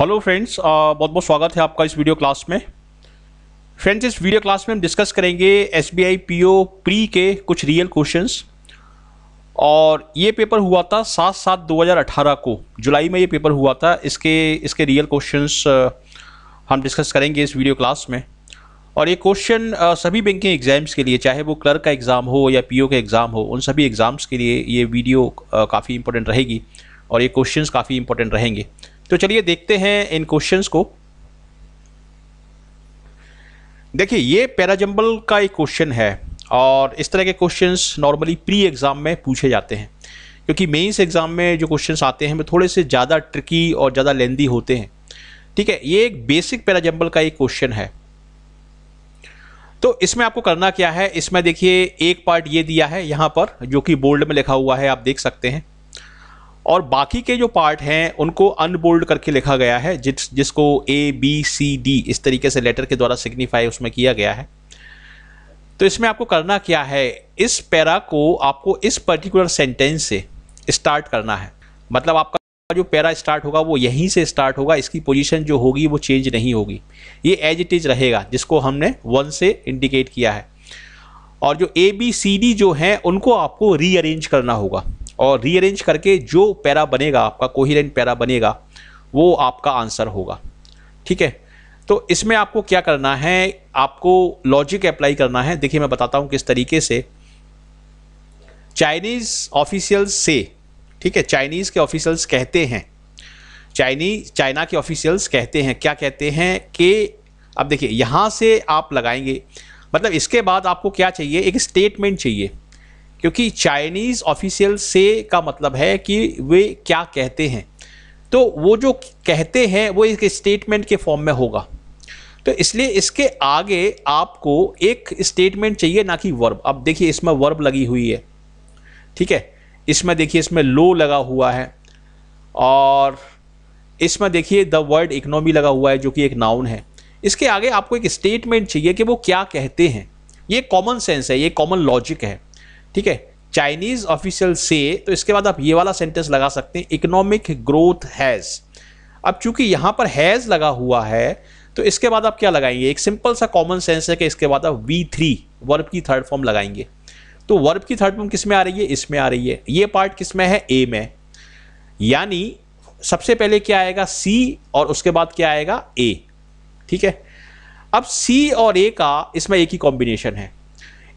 Hello friends, बहुत बहुत स्वागत है आपका इस वीडियो क्लास में। फ्रेंड्स, इस वीडियो क्लास में हम डिस्कस करेंगे एसबीआई पीओ प्री के कुछ रियल क्वेश्चंस। और ये पेपर हुआ था 7/7/2018 को, जुलाई में ये पेपर हुआ था। इसके रियल क्वेश्चंस हम डिस्कस करेंगे इस वीडियो क्लास में। और ये क्वेश्चन सभी बैंकिंग एग्ज़ाम्स के लिए, चाहे वो क्लर्क का एग्ज़ाम हो या पीओ का एग्ज़ाम हो, उन सभी एग्ज़ाम्स के लिए ये वीडियो काफ़ी इंपॉर्टेंट रहेगी और ये क्वेश्चंस काफ़ी इंपॉर्टेंट रहेंगे। तो चलिए देखते हैं इन क्वेश्चंस को। देखिए, ये पैराजंबल का एक क्वेश्चन है और इस तरह के क्वेश्चंस नॉर्मली प्री एग्ज़ाम में पूछे जाते हैं, क्योंकि मेंस एग्ज़ाम में जो क्वेश्चंस आते हैं वो थोड़े से ज़्यादा ट्रिकी और ज़्यादा लेंदी होते हैं। ठीक है, ये एक बेसिक पैराजंबल का एक क्वेश्चन है। तो इसमें आपको करना क्या है, इसमें देखिए एक पार्ट ये दिया है यहाँ पर, जो कि बोल्ड में लिखा हुआ है, आप देख सकते हैं। और बाकी के जो पार्ट हैं उनको अनबोल्ड करके लिखा गया है, जिसको ABCD इस तरीके से लेटर के द्वारा सिग्निफाई उसमें किया गया है। तो इसमें आपको करना क्या है, इस पैरा को आपको इस पर्टिकुलर सेंटेंस से स्टार्ट करना है। मतलब आपका जो पैरा स्टार्ट होगा वो यहीं से स्टार्ट होगा, इसकी पोजीशन जो होगी वो चेंज नहीं होगी, ये एज इट इज रहेगा, जिसको हमने 1 से इंडिकेट किया है। और जो ABCD जो हैं उनको आपको रीअरेंज करना होगा, और रीअरेंज करके जो पैरा बनेगा, आपका कोहिरेंट पैरा बनेगा, वो आपका आंसर होगा। ठीक है, तो इसमें आपको क्या करना है, आपको लॉजिक अप्लाई करना है। देखिए मैं बताता हूँ किस तरीके से। चाइनीज़ ऑफिशियल्स से, ठीक है, चाइनीज़ के ऑफिशियल्स कहते हैं, चाइना के ऑफिशियल्स कहते हैं, क्या कहते हैं कि अब देखिए यहाँ से आप लगाएंगे। मतलब इसके बाद आपको क्या चाहिए, एक स्टेटमेंट चाहिए, क्योंकि चाइनीज़ ऑफिशियल से का मतलब है कि वे क्या कहते हैं। तो वो जो कहते हैं वो एक स्टेटमेंट के फॉर्म में होगा, तो इसलिए इसके आगे आपको एक स्टेटमेंट चाहिए, ना कि वर्ब। अब देखिए इसमें वर्ब लगी हुई है, ठीक है, इसमें देखिए इसमें लो लगा हुआ है, और इसमें देखिए द वर्ड इकोनॉमी लगा हुआ है, जो कि एक नाउन है। इसके आगे आपको एक स्टेटमेंट चाहिए कि वो क्या कहते हैं। ये कॉमन सेंस है, ये कॉमन लॉजिक है। ठीक है, चाइनीज़ ऑफिशियल से, तो इसके बाद आप ये वाला सेंटेंस लगा सकते हैं, इकोनॉमिक ग्रोथ हैज़। अब चूंकि यहाँ पर हैज़ लगा हुआ है, तो इसके बाद आप क्या लगाएंगे, एक सिंपल सा कॉमन सेंस है कि इसके बाद आप V3 वर्ब की थर्ड फॉर्म लगाएंगे। तो वर्ब की थर्ड फॉर्म किस में आ रही है, इसमें आ रही है। ये पार्ट किस में है, ए में। यानी सबसे पहले क्या आएगा, C, और उसके बाद क्या आएगा, A। ठीक है, अब C और A का इसमें एक ही कॉम्बिनेशन है।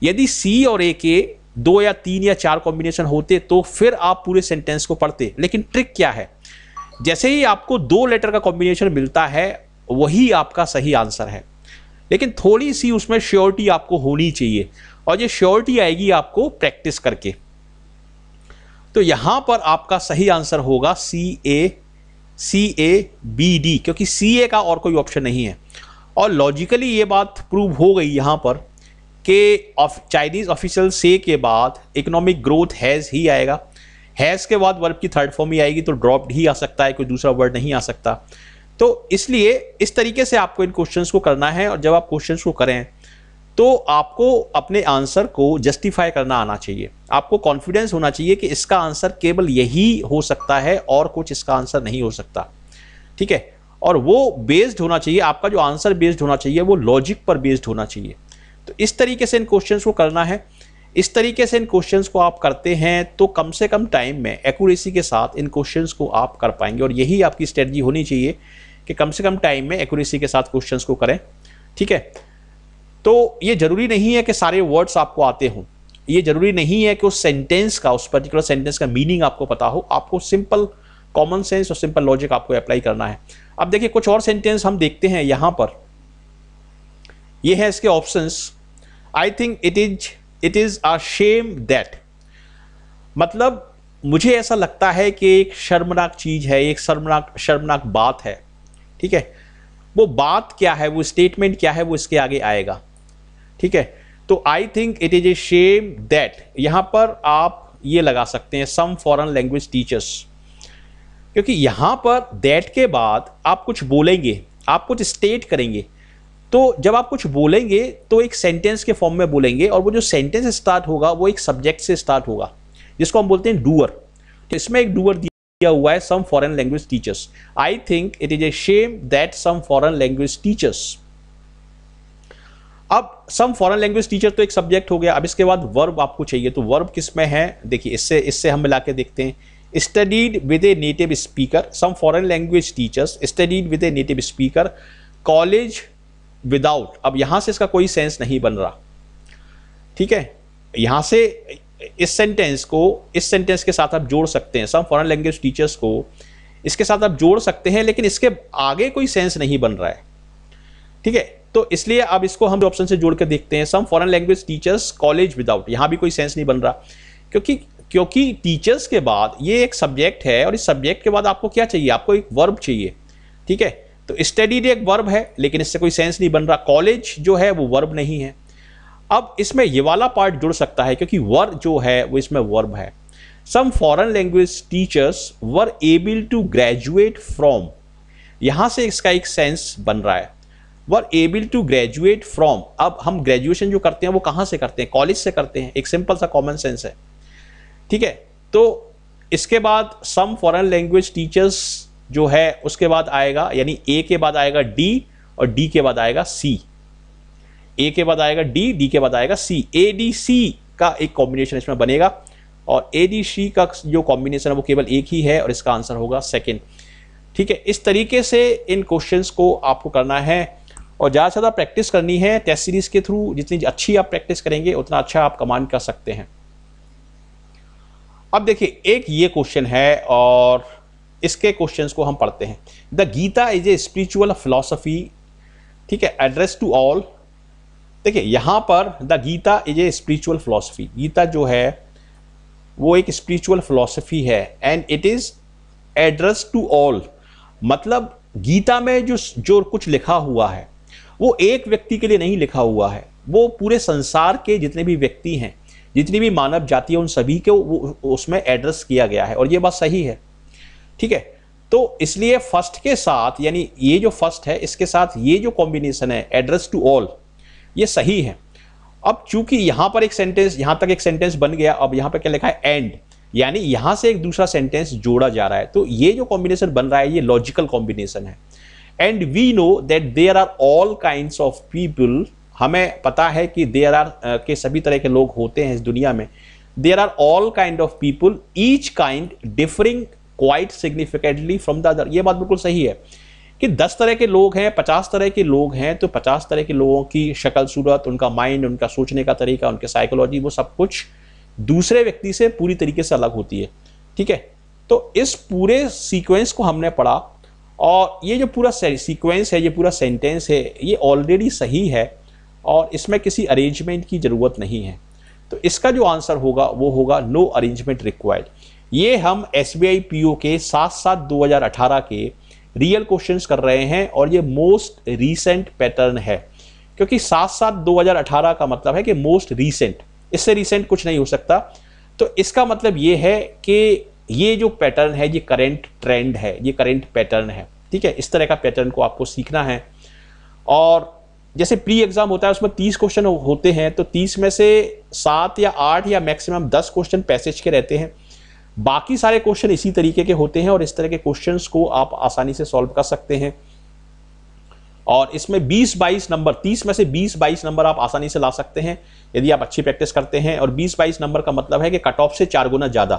यदि C और A के 2 या 3 या 4 कॉम्बिनेशन होते तो फिर आप पूरे सेंटेंस को पढ़ते। लेकिन ट्रिक क्या है, जैसे ही आपको 2 लेटर का कॉम्बिनेशन मिलता है वही आपका सही आंसर है, लेकिन थोड़ी सी उसमें श्योरिटी आपको होनी चाहिए, और ये श्योरिटी आएगी आपको प्रैक्टिस करके। तो यहाँ पर आपका सही आंसर होगा CABD, क्योंकि CA का और कोई ऑप्शन नहीं है। और लॉजिकली ये बात प्रूव हो गई यहाँ पर के चाइनीज़ ऑफिशियल से के बाद इकोनॉमिक ग्रोथ हैज़ ही आएगा, हैज़ के बाद वर्ब की थर्ड फॉर्म ही आएगी, तो ड्रॉप्ड ही आ सकता है, कोई दूसरा वर्ड नहीं आ सकता। तो इसलिए इस तरीके से आपको इन क्वेश्चंस को करना है। और जब आप क्वेश्चंस को करें तो आपको अपने आंसर को जस्टिफाई करना आना चाहिए, आपको कॉन्फिडेंस होना चाहिए कि इसका आंसर केवल यही हो सकता है और कुछ इसका आंसर नहीं हो सकता। ठीक है, और वो बेस्ड होना चाहिए, आपका जो आंसर बेस्ड होना चाहिए वो लॉजिक पर बेस्ड होना चाहिए। तो इस तरीके से इन क्वेश्चंस को करना है। इस तरीके से इन क्वेश्चंस को आप करते हैं तो कम से कम टाइम में एक्यूरेसी के साथ इन क्वेश्चंस को आप कर पाएंगे, और यही आपकी स्ट्रेटजी होनी चाहिए कि कम से कम टाइम में एक्यूरेसी के साथ क्वेश्चंस को करें। ठीक है, तो ये ज़रूरी नहीं है कि सारे वर्ड्स आपको आते हों, ये ज़रूरी नहीं है कि उस सेंटेंस का, उस पर्टिकुलर सेंटेंस का मीनिंग आपको पता हो। आपको सिंपल कॉमन सेंस और सिंपल लॉजिक आपको अप्लाई करना है। अब देखिए कुछ और सेंटेंस हम देखते हैं यहाँ पर। ये है इसके options. I think it is a shame that, मतलब मुझे ऐसा लगता है कि एक शर्मनाक चीज़ है, एक शर्मनाक बात है। ठीक है, वो बात क्या है, वो स्टेटमेंट क्या है, वो इसके आगे आएगा। ठीक है, तो I think it is a shame that, यहाँ पर आप ये लगा सकते हैं सम फॉरेन लैंग्वेज टीचर्स, क्योंकि यहाँ पर दैट के बाद आप कुछ बोलेंगे, आप कुछ स्टेट करेंगे। तो जब आप कुछ बोलेंगे तो एक सेंटेंस के फॉर्म में बोलेंगे, और वो जो सेंटेंस स्टार्ट होगा वो एक सब्जेक्ट से स्टार्ट होगा, जिसको हम बोलते हैं डूअर। तो इसमें एक डूअर किया हुआ है some foreign language teachers. I think it is a shame that some foreign language teachers. अब सम फॉरेन लैंग्वेज टीचर तो एक सब्जेक्ट हो गया। अब इसके बाद वर्ब आपको चाहिए, तो वर्ब किस में है देखिए, इससे हम मिला के देखते हैं। Studied with a native speaker, some foreign language teachers studied with a native speaker, college without. अब यहाँ से इसका कोई सेंस नहीं बन रहा, ठीक है। यहाँ से इस सेंटेंस को इस सेंटेंस के साथ आप जोड़ सकते हैं, सम फॉरेन लैंग्वेज टीचर्स को इसके साथ आप जोड़ सकते हैं, लेकिन इसके आगे कोई सेंस नहीं बन रहा है, ठीक है। तो इसलिए अब इसको हम ऑप्शन से जोड़ कर देखते हैं, some foreign language teachers college without. यहाँ भी कोई सेंस नहीं बन रहा, क्योंकि टीचर्स के बाद ये एक सब्जेक्ट है, और इस सब्जेक्ट के बाद आपको क्या चाहिए, आपको एक वर्ब चाहिए, ठीक है। तो स्टडीड एक वर्ब है, लेकिन इससे कोई सेंस नहीं बन रहा। कॉलेज जो है वो वर्ब नहीं है। अब इसमें ये वाला पार्ट जुड़ सकता है, क्योंकि वर जो है वो इसमें वर्ब है। Some foreign language teachers were able to graduate from, यहाँ से इसका एक सेंस बन रहा है, were able to graduate from. अब हम ग्रेजुएशन जो करते हैं वो कहाँ से करते हैं, कॉलेज से करते हैं, एक सिंपल सा कॉमन सेंस है, ठीक है। तो इसके बाद सम फॉरेन लैंग्वेज टीचर्स जो है उसके बाद आएगा, यानी ए के बाद आएगा डी, और डी के बाद आएगा सी। ए के बाद आएगा डी, डी के बाद आएगा सी। ए डी सी का एक कॉम्बिनेशन इसमें बनेगा, और ए डी सी का जो कॉम्बिनेशन है वो केवल एक ही है, और इसका आंसर होगा सेकेंड, ठीक है। इस तरीके से इन क्वेश्चंस को आपको करना है, और ज़्यादा से ज़्यादा प्रैक्टिस करनी है टेस्ट सीरीज़ के थ्रू। जितनी अच्छी आप प्रैक्टिस करेंगे उतना अच्छा आप कमांड कर सकते हैं। अब देखिए एक ये क्वेश्चन है, और इसके क्वेश्चंस को हम पढ़ते हैं। The Gita is a spiritual philosophy, ठीक है, एड्रेस टू ऑल। देखिए यहाँ पर the Gita is a spiritual philosophy, Gita जो है वो एक स्पिरिचुअल फिलॉसफी है, and it is address to all. मतलब गीता में जो कुछ लिखा हुआ है वो एक व्यक्ति के लिए नहीं लिखा हुआ है, वो पूरे संसार के जितने भी व्यक्ति हैं, जितनी भी मानव जाति है, उन सभी को उसमें एड्रेस किया गया है, और ये बात सही है, ठीक है। तो इसलिए फर्स्ट के साथ, यानी ये जो फर्स्ट है इसके साथ ये जो कॉम्बिनेशन है एड्रेस टू ऑल, ये सही है। अब चूंकि यहाँ पर एक सेंटेंस, यहाँ तक एक सेंटेंस बन गया, अब यहाँ पर क्या लिखा है एंड, यानी यहाँ से एक दूसरा सेंटेंस जोड़ा जा रहा है। तो ये जो कॉम्बिनेशन बन रहा है ये लॉजिकल कॉम्बिनेशन है। And we know that there are all kinds of people, हमें पता है कि देयर आर के सभी तरह के लोग होते हैं इस दुनिया में। There are all kind of people, each kind differing quite significantly from the other. ये बात बिल्कुल सही है कि 10 तरह के लोग हैं, 50 तरह के लोग हैं, तो 50 तरह के लोगों की शक्ल सूरत, उनका माइंड, उनका सोचने का तरीका, उनकी साइकोलॉजी, वो सब कुछ दूसरे व्यक्ति से पूरी तरीके से अलग होती है, ठीक है। तो इस पूरे सीक्वेंस को हमने पढ़ा, और ये जो पूरा सीक्वेंस है, ये पूरा सेंटेंस है, ये ऑलरेडी सही है, और इसमें किसी अरेंजमेंट की ज़रूरत नहीं है। तो इसका जो आंसर होगा वो होगा नो अरेंजमेंट रिक्वायर्ड। ये हम SBI PO के 7/7/2018 के रियल क्वेश्चंस कर रहे हैं, और ये मोस्ट रीसेंट पैटर्न है, क्योंकि 7/7/2018 का मतलब है कि मोस्ट रीसेंट, इससे रीसेंट कुछ नहीं हो सकता। तो इसका मतलब ये है कि ये जो पैटर्न है ये करेंट ट्रेंड है, ये करेंट पैटर्न है, ठीक है। इस तरह का पैटर्न को आपको सीखना है, और जैसे प्री एग्जाम होता है उसमें 30 क्वेश्चन होते हैं, तो 30 में से 7 या 8 या मैक्सिमम 10 क्वेश्चन पैसेज के रहते हैं, बाकी सारे क्वेश्चन इसी तरीके के होते हैं, और इस तरह के क्वेश्चंस को आप आसानी से सॉल्व कर सकते हैं। और इसमें 20-22 नंबर, 30 में से 20-22 नंबर आप आसानी से ला सकते हैं यदि आप अच्छी प्रैक्टिस करते हैं। और 20-22 नंबर का मतलब है कि कट ऑफ से 4 गुना ज़्यादा,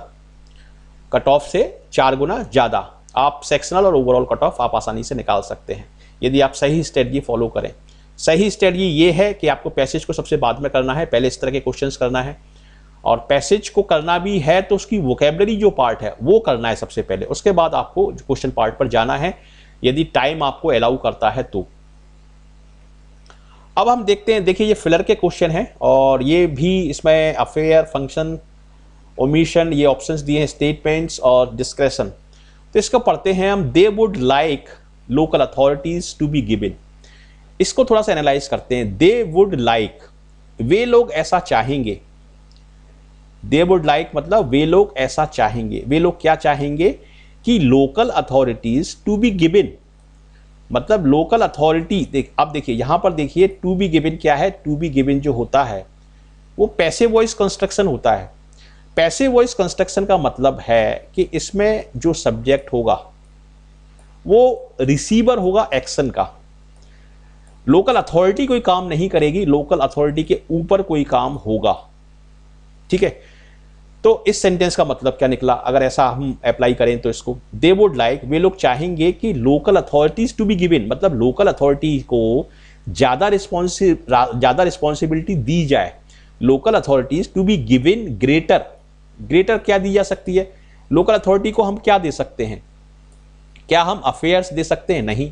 कट ऑफ से 4 गुना ज़्यादा आप सेक्शनल और ओवरऑल कट ऑफ आप आसानी से निकाल सकते हैं यदि आप सही स्ट्रेटजी फॉलो करें। सही स्ट्रेटजी ये है कि आपको पैसेज को सबसे बाद में करना है, पहले इस तरह के क्वेश्चंस करना है, और पैसेज को करना भी है तो उसकी वोकेबलरी जो पार्ट है वो करना है सबसे पहले, उसके बाद आपको क्वेश्चन पार्ट पर जाना है यदि टाइम आपको अलाउ करता है तो। अब हम देखते हैं, देखिए ये फिलर के क्वेश्चन हैं, और ये भी इसमें अफेयर, फंक्शन, ओमिशन, ये ऑप्शंस दिए हैं, स्टेटमेंट्स और डिस्क्रेशन। तो इसको पढ़ते हैं हम। They would like local authorities to be given, इसको थोड़ा सा एनालाइज करते हैं। दे वुड लाइक, वे लोग ऐसा चाहेंगे। दे वुड लाइक मतलब वे लोग ऐसा चाहेंगे, वे लोग क्या चाहेंगे कि local authorities to be given, मतलब लोकल अथॉरिटी अब देखिए यहाँ पर देखिए टू बी गिवन क्या है, टू बी गिवन जो होता है वो पैसिव वॉइस कंस्ट्रक्शन होता है। पैसिव वॉइस कंस्ट्रक्शन का मतलब है कि इसमें जो सब्जेक्ट होगा वो रिसीवर होगा एक्शन का। लोकल अथॉरिटी कोई काम नहीं करेगी, लोकल अथॉरिटी के ऊपर कोई काम होगा। ठीक है, तो इस सेंटेंस का मतलब क्या निकला? अगर ऐसा हम अप्लाई करें तो इसको दे वुड लाइक, वे लोग चाहेंगे कि local authorities to be given, मतलब लोकल अथॉरिटी को ज़्यादा रिस्पॉन्सिबिलिटी दी जाए। Local authorities to be given greater, greater क्या दी जा सकती है? लोकल अथॉरिटी को हम क्या दे सकते हैं? क्या हम अफेयर्स दे सकते हैं? नहीं,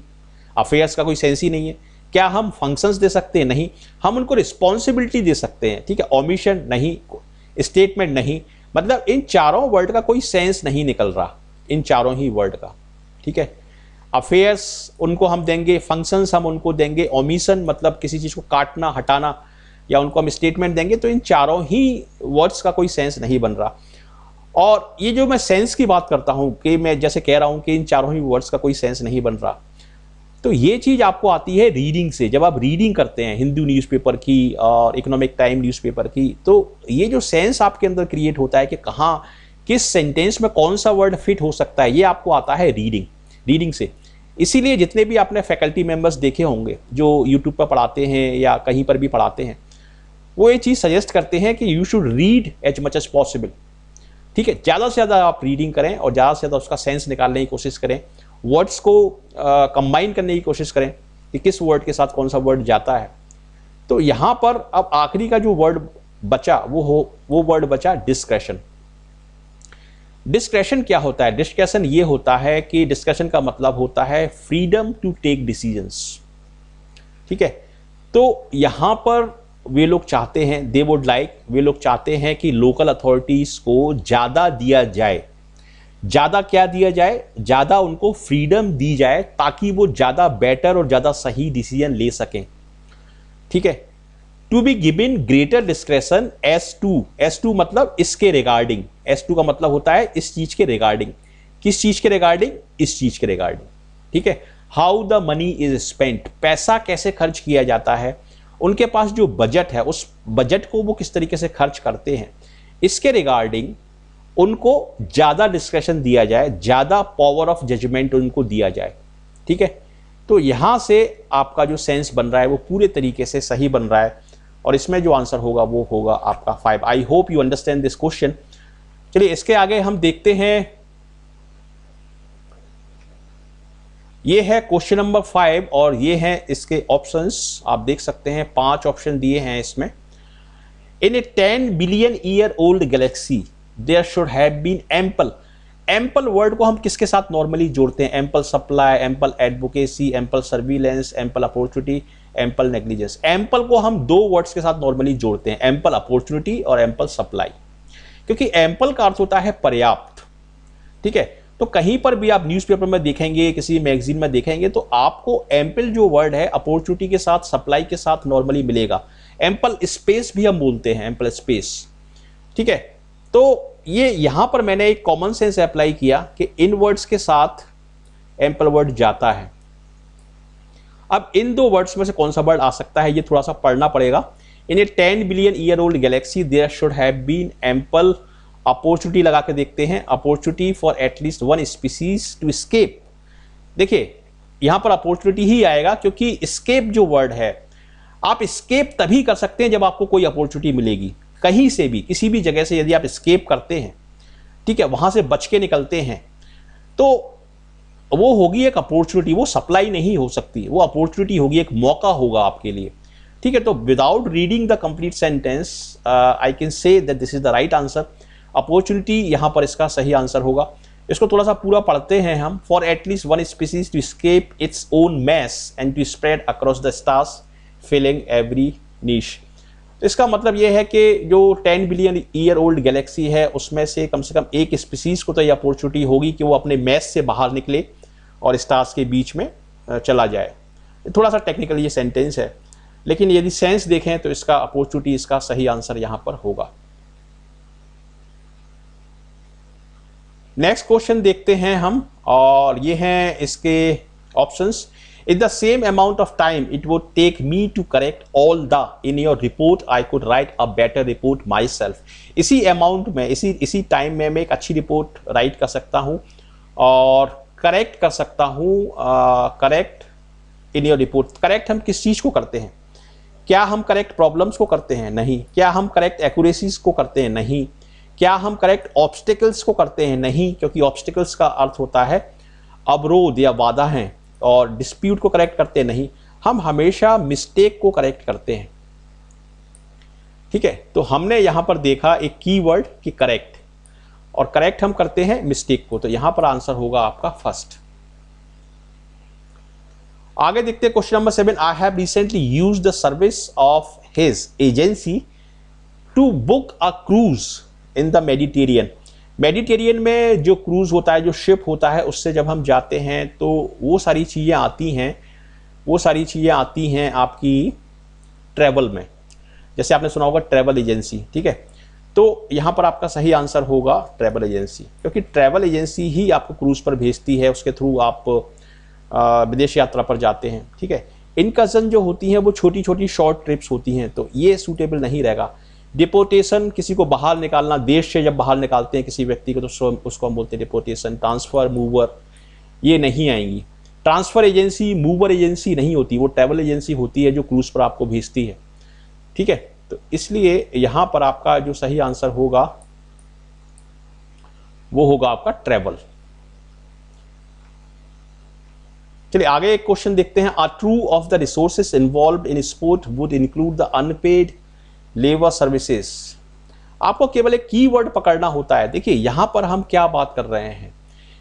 अफेयर्स का कोई सेंस ही नहीं है। क्या हम फंक्शंस दे सकते हैं? नहीं। हम उनको रिस्पॉन्सिबिलिटी दे सकते हैं, ठीक है। ओमिशन नहीं, स्टेटमेंट नहीं, मतलब इन चारों वर्ड का कोई सेंस नहीं निकल रहा, इन चारों ही वर्ड का। ठीक है, अफेयर्स उनको हम देंगे, फंक्शंस हम उनको देंगे, ओमिशन मतलब किसी चीज़ को काटना हटाना, या उनको हम स्टेटमेंट देंगे। तो इन चारों ही वर्ड्स का कोई सेंस नहीं बन रहा। और ये जो मैं सेंस की बात करता हूँ कि मैं जैसे कह रहा हूँ कि इन चारों ही वर्ड्स का कोई सेंस नहीं बन रहा, तो ये चीज़ आपको आती है रीडिंग से। जब आप रीडिंग करते हैं हिंदू न्यूज़पेपर की और इकोनॉमिक टाइम न्यूज़पेपर की, तो ये जो सेंस आपके अंदर क्रिएट होता है कि कहाँ किस सेंटेंस में कौन सा वर्ड फिट हो सकता है, ये आपको आता है रीडिंग से। इसीलिए जितने भी आपने फैकल्टी मेंबर्स देखे होंगे जो यूट्यूब पर पढ़ाते हैं या कहीं पर भी पढ़ाते हैं, वो ये चीज़ सजेस्ट करते हैं कि you should read as much as possible. ठीक है, ज़्यादा से ज़्यादा आप रीडिंग करें और ज़्यादा से ज़्यादा उसका सेंस निकालने की कोशिश करें, वर्ड्स को कंबाइन करने की कोशिश करें कि किस वर्ड के साथ कौन सा वर्ड जाता है। तो यहाँ पर अब आखिरी का जो वर्ड बचा वो वर्ड बचा डिस्क्रेशन। डिस्क्रेशन क्या होता है? डिस्क्रेशन ये होता है कि डिस्क्रेशन का मतलब होता है फ्रीडम टू टेक डिसीजंस। ठीक है, तो यहाँ पर वे लोग चाहते हैं, दे वुड लाइक, वे लोग चाहते हैं कि लोकल अथॉरिटीज़ को ज़्यादा दिया जाए। ज़्यादा क्या दिया जाए? ज़्यादा उनको फ्रीडम दी जाए ताकि वो ज़्यादा बेटर और ज़्यादा सही डिसीजन ले सकें। ठीक है, to be given greater discretion as to मतलब इसके रिगार्डिंग। एस टू का मतलब होता है इस चीज़ के रिगार्डिंग। किस चीज़ के रिगार्डिंग? इस चीज़ के रिगार्डिंग। ठीक है, how the money is spent, पैसा कैसे खर्च किया जाता है, उनके पास जो बजट है उस बजट को वो किस तरीके से खर्च करते हैं, इसके रिगार्डिंग उनको ज़्यादा डिस्क्रेशन दिया जाए, ज़्यादा पावर ऑफ जजमेंट उनको दिया जाए। ठीक है, तो यहाँ से आपका जो सेंस बन रहा है वो पूरे तरीके से सही बन रहा है और इसमें जो आंसर होगा वो होगा आपका 5। I hope you understand this question. चलिए इसके आगे हम देखते हैं, ये है क्वेश्चन नंबर 5 और ये हैं इसके ऑप्शंस। आप देख सकते हैं 5 ऑप्शन दिए हैं इसमें। In a 10 billion year old galaxy There should have been ample। ample word को हम किसके साथ नॉर्मली जोड़ते हैं? ample supply, ample advocacy, ample surveillance, ample opportunity, ample negligence। ample को हम दो वर्ड्स के साथ नॉर्मली जोड़ते हैं, ample opportunity और ample supply, क्योंकि ample का अर्थ होता है पर्याप्त। ठीक है, तो कहीं पर भी आप न्यूज़पेपर में देखेंगे, किसी मैगजीन में देखेंगे, तो आपको ample जो वर्ड है अपॉर्चुनिटी के साथ, सप्लाई के साथ नॉर्मली मिलेगा। ample स्पेस भी हम बोलते हैं, ample स्पेस। ठीक है, तो ये यहाँ पर मैंने एक कॉमन सेंस अप्लाई किया कि इन वर्ड्स के साथ एम्पल वर्ड जाता है। अब इन दो वर्ड्स में से कौन सा वर्ड आ सकता है, ये थोड़ा सा पढ़ना पड़ेगा। In a 10 billion year old galaxy there should have been ample opportunity, लगा के देखते हैं, opportunity for at least 1 species to escape. देखिए यहाँ पर अपॉर्चुनिटी ही आएगा क्योंकि एस्केप जो वर्ड है, आप एस्केप तभी कर सकते हैं जब आपको कोई अपॉर्चुनिटी मिलेगी। कहीं से भी, किसी भी जगह से यदि आप एस्केप करते हैं, ठीक है, वहाँ से बच के निकलते हैं, तो वो होगी एक अपॉर्चुनिटी। वो सप्लाई नहीं हो सकती, वो अपॉर्चुनिटी होगी, एक मौका होगा आपके लिए। ठीक है, तो without reading the complete sentence I can say that this is the right answer. Opportunity यहाँ पर इसका सही आंसर होगा। इसको थोड़ा सा पूरा पढ़ते हैं हम। For at least 1 species to escape its own mess and to spread across the stars filling every niche. तो इसका मतलब यह है कि जो 10 बिलियन ईयर ओल्ड गैलेक्सी है उसमें से कम एक स्पीसीज़ को तो ये अपॉर्चुनिटी होगी कि वो अपने मैस से बाहर निकले और स्टार्स के बीच में चला जाए। थोड़ा सा टेक्निकल ये सेंटेंस है, लेकिन यदि सेंस देखें तो इसका अपॉर्चुनिटी, इसका सही आंसर यहाँ पर होगा। नेक्स्ट क्वेश्चन देखते हैं हम और ये हैं इसके options. It's the same amount of time it would take me to correct all the in your report. I could write a better report myself. इसी amount में इसी time में मैं एक अच्छी report write कर सकता हूँ और correct कर सकता हूँ. Correct in your report. Correct हम किस चीज़ को करते हैं? क्या हम correct problems को करते हैं? नहीं. क्या हम correct accuracies को करते हैं? नहीं. क्या हम correct obstacles को करते हैं? नहीं, क्योंकि obstacles का अर्थ होता है अवरोध या बाधा हैं और डिस्प्यूट को करेक्ट करते नहीं, हम हमेशा मिस्टेक को करेक्ट करते हैं. ठीक है, तो हमने यहाँ पर देखा एक कीवर्ड कि करेक्ट, और करेक्ट हम करते हैं मिस्टेक को, तो यहाँ पर आंसर होगा आपका फर्स्ट. आगे देखते हैं question number 7. I have recently used the service of his agency to book a cruise in the Mediterranean. Mediterranean में जो क्रूज़ होता है, जो शिप होता है, उससे जब हम जाते हैं तो वो सारी चीज़ें आती हैं आपकी ट्रैवल में. जैसे आपने सुना होगा ट्रैवल एजेंसी, ठीक है, तो यहाँ पर आपका सही आंसर होगा ट्रैवल एजेंसी, क्योंकि ट्रैवल एजेंसी ही आपको क्रूज़ पर भेजती है, उसके थ्रू आप विदेश यात्रा पर जाते हैं. ठीक है, इनकजन जो होती हैं वो छोटी छोटी शॉर्ट ट्रिप्स होती हैं, तो ये सूटेबल नहीं रहेगा. डिपोटेशन, किसी को बाहर निकालना, देश से जब बाहर निकालते हैं किसी व्यक्ति को तो उसको हम बोलते हैं डिपोटेशन. ट्रांसफ़र, मूवर, ये नहीं आएंगी. ट्रांसफ़र एजेंसी, मूवर एजेंसी नहीं होती, वो ट्रैवल एजेंसी होती है जो क्रूज़ पर आपको भेजती है. ठीक है, तो इसलिए यहाँ पर आपका जो सही आंसर होगा वो होगा आपका ट्रैवल. चलिए आगे एक क्वेश्चन देखते हैं. A true of the resources involve in sport would include the unpaid labour services. आपको केवल एक कीवर्ड पकड़ना होता है. देखिए यहाँ पर हम क्या बात कर रहे हैं,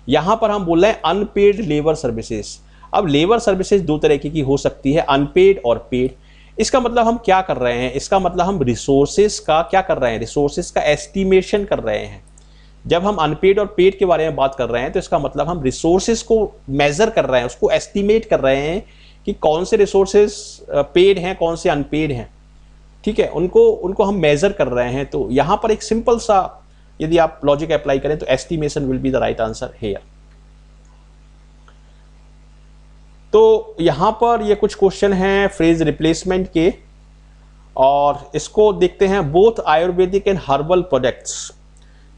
यहाँ पर हम बोल रहे हैं अनपेड लेबर सर्विसेज. अब लेबर सर्विसेज दो तरीके की हो सकती है, अनपेड और पेड. इसका मतलब हम क्या कर रहे हैं, इसका मतलब हम रिसोर्सेज का क्या कर रहे हैं, रिसोर्सेज का एस्टिमेशन कर रहे हैं. जब हम अनपेड और पेड के बारे में बात कर रहे हैं तो इसका मतलब हम रिसोर्सेज को मेजर कर रहे हैं, उसको एस्टिमेट कर रहे हैं कि कौन से रिसोर्सेज पेड हैं, कौन से अनपेड हैं. ठीक है, उनको हम मेज़र कर रहे हैं. तो यहाँ पर एक सिंपल सा यदि आप लॉजिक अप्लाई करें तो estimation will be the right answer here. तो यहाँ पर ये कुछ क्वेश्चन हैं फ्रेज रिप्लेसमेंट के, और इसको देखते हैं. Both Ayurvedic and herbal products,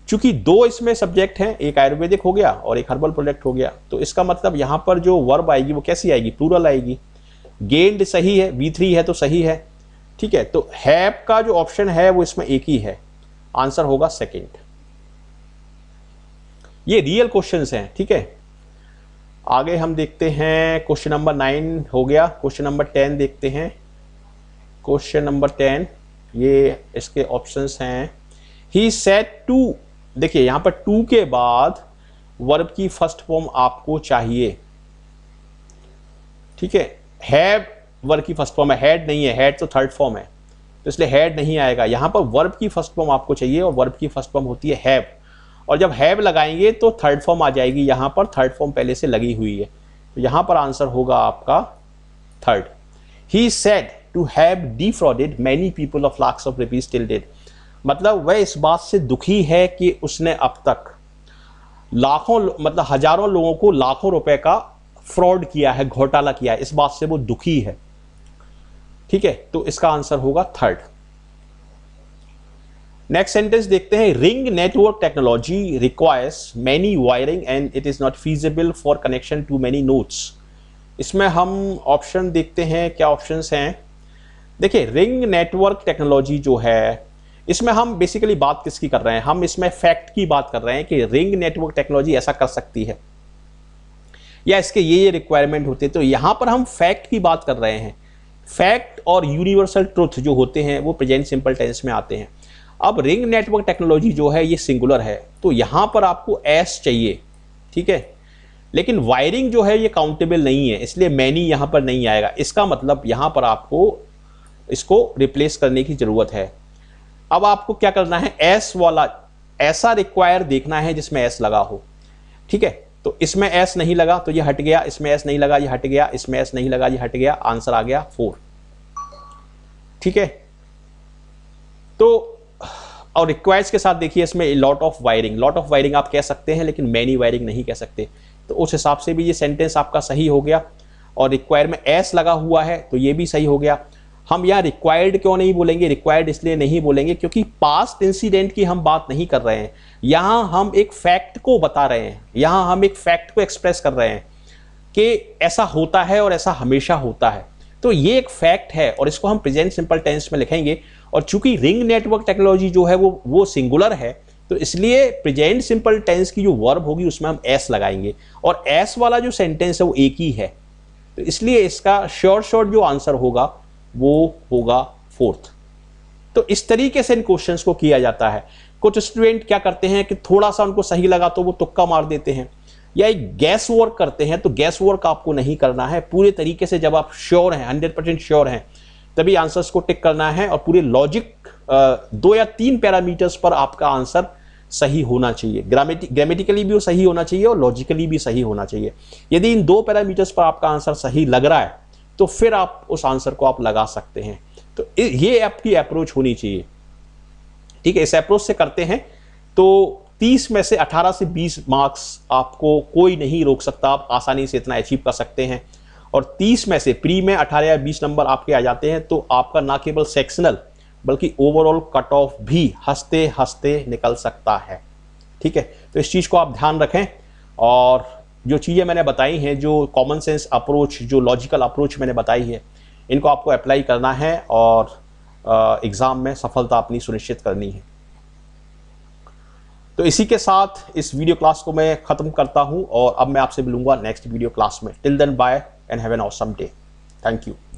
चूंकि दो इसमें सब्जेक्ट हैं, एक आयुर्वेदिक हो गया और एक हर्बल प्रोडक्ट हो गया, तो इसका मतलब यहाँ पर जो वर्ब आएगी वो कैसी आएगी, प्लूरल आएगी. गेंड सही है, B3 है तो सही है. ठीक है, तो हैव का जो ऑप्शन है वो इसमें एक ही है, आंसर होगा सेकंड. ये रियल क्वेश्चंस हैं. ठीक है, आगे हम देखते हैं क्वेश्चन नंबर 9 हो गया. क्वेश्चन नंबर 10 देखते हैं. क्वेश्चन नंबर 10 ये इसके ऑप्शंस हैं. ही सेड टू, देखिए यहाँ पर टू के बाद वर्ब की फर्स्ट फॉर्म आपको चाहिए. ठीक है, हैव वर्ब की फर्स्ट फॉर्म है, हैड नहीं है, हैड तो थर्ड फॉर्म है, तो इसलिए हैड नहीं आएगा. यहाँ पर वर्ब की फर्स्ट फॉर्म आपको चाहिए और वर्ब की फर्स्ट फॉर्म होती है हैव, और जब हैव लगाएंगे तो थर्ड फॉर्म आ जाएगी. यहाँ पर थर्ड फॉर्म पहले से लगी हुई है, तो यहाँ पर आंसर होगा आपका third. He said to have defrauded many people of lakhs of rupees till date, मतलब वह इस बात से दुखी है कि उसने अब तक लाखों, मतलब हजारों लोगों को लाखों रुपए का फ्रॉड किया है, घोटाला किया है, इस बात से वो दुखी है. ठीक है, तो इसका आंसर होगा थर्ड. नेक्स्ट सेंटेंस देखते हैं. Ring network technology requires many wiring and it is not feasible for connection to many nodes. इसमें हम ऑप्शन देखते हैं, क्या ऑप्शंस हैं. देखिए रिंग नेटवर्क टेक्नोलॉजी जो है, इसमें हम बेसिकली बात किसकी कर रहे हैं, हम इसमें फैक्ट की बात कर रहे हैं कि रिंग नेटवर्क टेक्नोलॉजी ऐसा कर सकती है या इसके ये रिक्वायरमेंट होते हैं. तो यहाँ पर हम फैक्ट की बात कर रहे हैं. फैक्ट और यूनिवर्सल ट्रुथ जो होते हैं वो प्रेजेंट सिंपल टेंस में आते हैं. अब रिंग नेटवर्क टेक्नोलॉजी जो है ये सिंगुलर है, तो यहाँ पर आपको एस चाहिए. ठीक है, लेकिन वायरिंग जो है ये काउंटेबल नहीं है, इसलिए मैनी यहाँ पर नहीं आएगा. इसका मतलब यहाँ पर आपको इसको रिप्लेस करने की ज़रूरत है. अब आपको क्या करना है, एस वाला ऐसा रिक्वायर देखना है जिसमें एस लगा हो. ठीक है, तो इसमें एस नहीं लगा तो ये हट गया, इसमें एस नहीं लगा ये हट गया, इसमें एस नहीं लगा ये हट गया, आंसर आ गया 4. ठीक है, तो और रिक्वायर्स के साथ देखिए इसमें लॉट ऑफ वायरिंग आप कह सकते हैं, लेकिन मैनी वायरिंग नहीं कह सकते, तो उस हिसाब से भी ये सेंटेंस आपका सही हो गया. और रिक्वायर में एस लगा हुआ है तो ये भी सही हो गया। हम यहाँ रिक्वायर्ड क्यों नहीं बोलेंगे, रिक्वायर्ड इसलिए नहीं बोलेंगे क्योंकि पास्ट इंसिडेंट की हम बात नहीं कर रहे हैं, यहाँ हम एक फैक्ट को बता रहे हैं, यहाँ हम एक फैक्ट को एक्सप्रेस कर रहे हैं कि ऐसा होता है और ऐसा हमेशा होता है। तो ये एक फैक्ट है और इसको हम प्रेजेंट सिंपल टेंस में लिखेंगे। और चूंकि रिंग नेटवर्क टेक्नोलॉजी जो है वो सिंगुलर है तो इसलिए प्रेजेंट सिंपल टेंस की जो वर्ब होगी उसमें हम एस लगाएंगे और एस वाला जो सेंटेंस है वो एक ही है, तो इसलिए इसका शॉर्ट जो आंसर होगा वो होगा 4th। तो इस तरीके से इन क्वेश्चंस को किया जाता है। कुछ स्टूडेंट क्या करते हैं कि थोड़ा सा उनको सही लगा तो वो तुक्का मार देते हैं या एक गैस वर्क करते हैं, तो गैस वर्क आपको नहीं करना है। पूरे तरीके से जब आप श्योर हैं, 100% श्योर हैं, तभी आंसर्स को टिक करना है और पूरे लॉजिक 2 या 3 पैरामीटर्स पर आपका आंसर सही होना चाहिए। ग्रामेटिकली भी वो सही होना चाहिए और लॉजिकली भी सही होना चाहिए। यदि इन 2 पैरामीटर्स पर आपका आंसर सही लग रहा है तो फिर आप उस आंसर को आप लगा सकते हैं। तो ये आपकी अप्रोच होनी चाहिए, ठीक है। इस अप्रोच से करते हैं तो 30 में से 18 से 20 मार्क्स आपको कोई नहीं रोक सकता, आप आसानी से इतना अचीव कर सकते हैं। और 30 में से प्री में 18 या 20 नंबर आपके आ जाते हैं तो आपका ना केवल सेक्शनल बल्कि ओवरऑल कट ऑफ भी हंसते हंसते निकल सकता है, ठीक है। तो इस चीज़ को आप ध्यान रखें। और जो चीज़ें मैंने बताई हैं, जो कॉमन सेंस अप्रोच, जो लॉजिकल अप्रोच मैंने बताई है, इनको आपको अप्लाई करना है और एग्ज़ाम में सफलता अपनी सुनिश्चित करनी है। तो इसी के साथ इस वीडियो क्लास को मैं ख़त्म करता हूं और अब मैं आपसे मिलूंगा नेक्स्ट वीडियो क्लास में। Till then bye and have an awesome day. Thank you.